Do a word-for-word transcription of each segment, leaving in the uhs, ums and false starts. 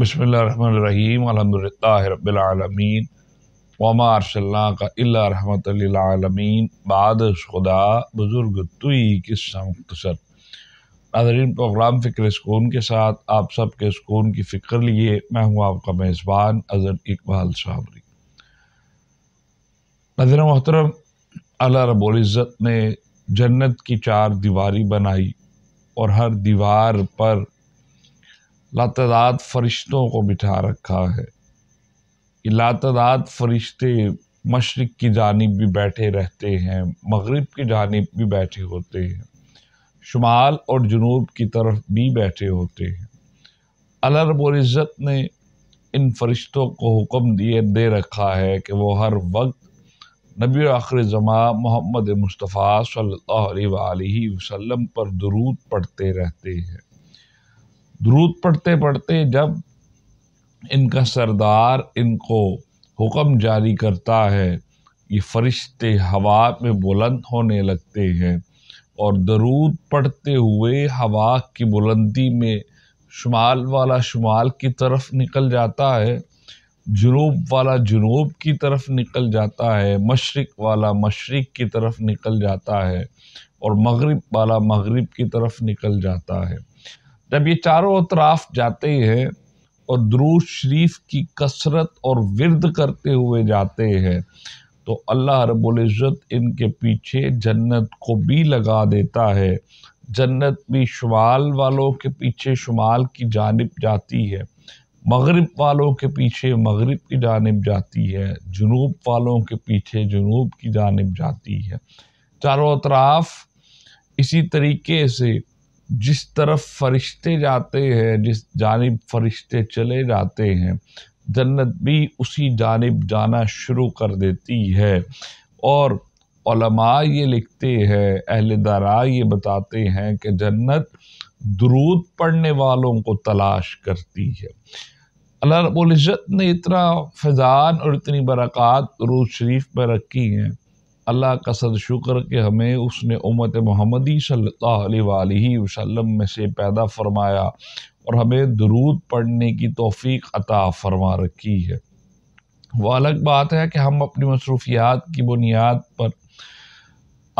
बिस्मिल्लाहिर्रहमानिर्रहीम अल्हम्दुलिल्लाहि रब्बिल आलमीन वमा अर्सलनाका इल्ला रहमतल लिल आलमीन बाद खुदा बुजुर्ग तुई किस्सा मुख्तसर। नाज़रीन, प्रोग्राम फ़िक्र सुकून के साथ आप सब के सुकून की फ़िक्र लिए मैं हूँ आपका मेज़बान अजहर इकबाल साबरी। नाज़रीन मोहतरम, अल्लाह रब्बुल इज़्ज़त ने जन्नत की चार दीवारी बनाई और हर दीवार पर लातदाद फरिश्तों को बिठा रखा है। लातदाद फरिश्ते मशरिक़ की जानिब भी बैठे रहते हैं, मगरिब की जानिब भी बैठे होते हैं, शुमाल और जुनूब की तरफ भी बैठे होते हैं। अल्लाह रब्बुल इज़्ज़त ने इन फरिश्तों को हुक्म दिए दे रखा है कि वो हर वक्त नबी आखिर ज़मा मोहम्मद मुस्तफ़ा सल्लल्लाहु अलैहि वसल्लम पर दुरूद पढ़ते रहते हैं। दुरूद पढ़ते पढ़ते जब इनका सरदार इनको हुक्म जारी करता है, ये फरिश्ते हवा में बुलंद होने लगते हैं और दुरूद पढ़ते हुए हवा की बुलंदी में शुमाल वाला शुमाल की तरफ निकल जाता है, जुनूब वाला जुनूब की तरफ निकल जाता है, मशरिक़ वाला मशरिक़ की तरफ निकल जाता है और मगरिब वाला मगरिब की तरफ निकल जाता है। जब ये चारों अतराफ जाते हैं और दुरूद शरीफ की कसरत और विर्द करते हुए जाते हैं तो अल्लाह रब्बुल इज़्ज़त इनके पीछे जन्नत को भी लगा देता है। जन्नत भी शुमाल वालों के पीछे शुमाल की जानिब जाती है, मगरिब वालों के पीछे मगरिब की जानिब जाती है, जुनूब वालों के पीछे जुनूब की जानिब जाती है। चारों अतराफ इसी तरीके से जिस तरफ फरिश्ते जाते हैं, जिस जानिब फरिश्ते चले जाते हैं, जन्नत भी उसी जानिब जाना शुरू कर देती है। और उलमा ये लिखते हैं, अहले दारा ये बताते हैं कि जन्नत दुरूद पढ़ने वालों को तलाश करती है। अल्लाह रब्बुल इज़्ज़त ने इतना फ़िज़ान और इतनी बरक़ात दुरूद शरीफ पर रखी हैं। अल्लाह का सद शुक्र कि हमें उसने उम्मत मोहम्मदी सल्लल्लाहु अलैहि वसल्लम में से पैदा फरमाया और हमें दुरूद पढ़ने की तौफीक अता फरमा रखी है। वो अलग बात है कि हम अपनी मसरूफियात की बुनियाद पर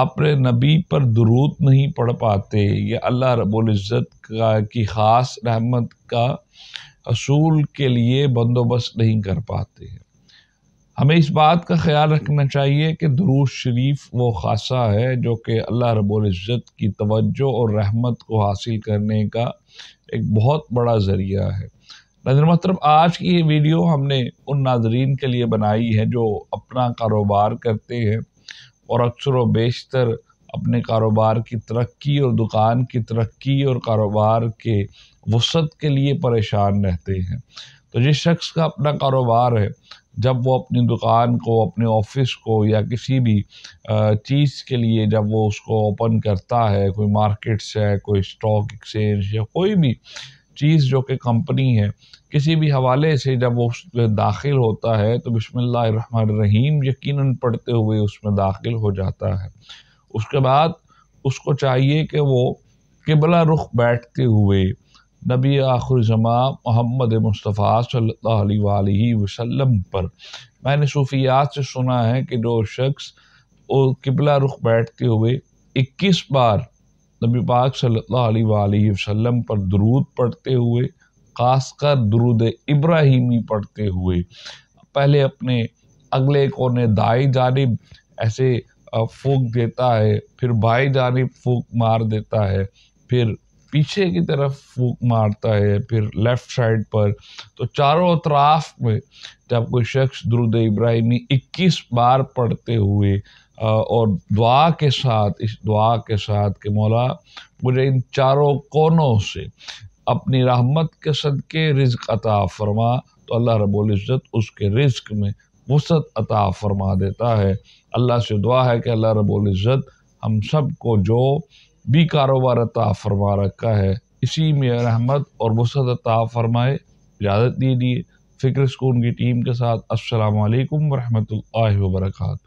अपने नबी पर दुरूद नहीं पढ़ पाते। ये अल्लाह रब्बुल इज़्ज़त का की ख़ास रहमत का असूल के लिए बंदोबस्त नहीं कर पाते हैं। हमें इस बात का ख्याल रखना चाहिए कि दुरूद शरीफ वो ख़ासा है जो कि अल्लाह रब्बुल इज़्ज़त की तवज्जो और रहमत को हासिल करने का एक बहुत बड़ा ज़रिया है। नाज़रीन मोहतरम, आज की ये वीडियो हमने उन नाज़रीन के लिए बनाई है जो अपना कारोबार करते हैं और अक्सर व बेशतर अपने कारोबार की तरक्की और दुकान की तरक्की और कारोबार के वसत के लिए परेशान रहते हैं। तो जिस शख्स का अपना कारोबार है, जब वो अपनी दुकान को, अपने ऑफिस को या किसी भी चीज़ के लिए जब वो उसको ओपन करता है, कोई मार्केट्स है, कोई स्टॉक एक्सचेंज या कोई भी चीज़ जो कि कंपनी है, किसी भी हवाले से जब वो उसमें दाखिल होता है तो बिस्मिल्लाहिर्रहमानिर्रहीम यकीनन पढ़ते हुए उसमें दाखिल हो जाता है। उसके बाद उसको चाहिए कि वो किबला रुख बैठते हुए नबी आखिर ज़मा मोहम्मद मुस्तफ़ा सल्लल्लाहु अलैहि वसल्लम पर, मैंने सूफियात से सुना है कि जो शख्स किबला रुख बैठते हुए इक्कीस बार नबी पाक सल्लल्लाहु अलैहि वसल्लम पर दुरूद पढ़ते हुए, ख़ासकर दुरूद इब्राहिमी पढ़ते हुए, पहले अपने अगले कोने दाई जानिब ऐसे फूंक देता है, फिर बाई जानिब फूंक मार देता है, फिर पीछे की तरफ फूंक मारता है, फिर लेफ़्ट साइड पर। तो चारों अतराफ में जब कोई शख्स दुरूद इब्राहिमी इक्कीस बार पढ़ते हुए और दुआ के साथ, इस दुआ के साथ कि मौला मुझे इन चारों कोनों से अपनी रहमत के सदके रिज़्क़ अता फरमा, तो अल्लाह रब्बुल इज़्ज़त उसके रिज़्क़ में वसअत अता फरमा देता है। अल्लाह से दुआ है कि अल्लाह रब्बुल इज़्ज़त हम सब को जो भी कारोबार अता फरमा रखा है इसी में रहमत और वसअत अता फरमाए। इजाज़त दीजिए। फ़िक्र सुकून की टीम के साथ अस्सलामु अलैकुम वरहमतुल्लाहि वबरकातुहू।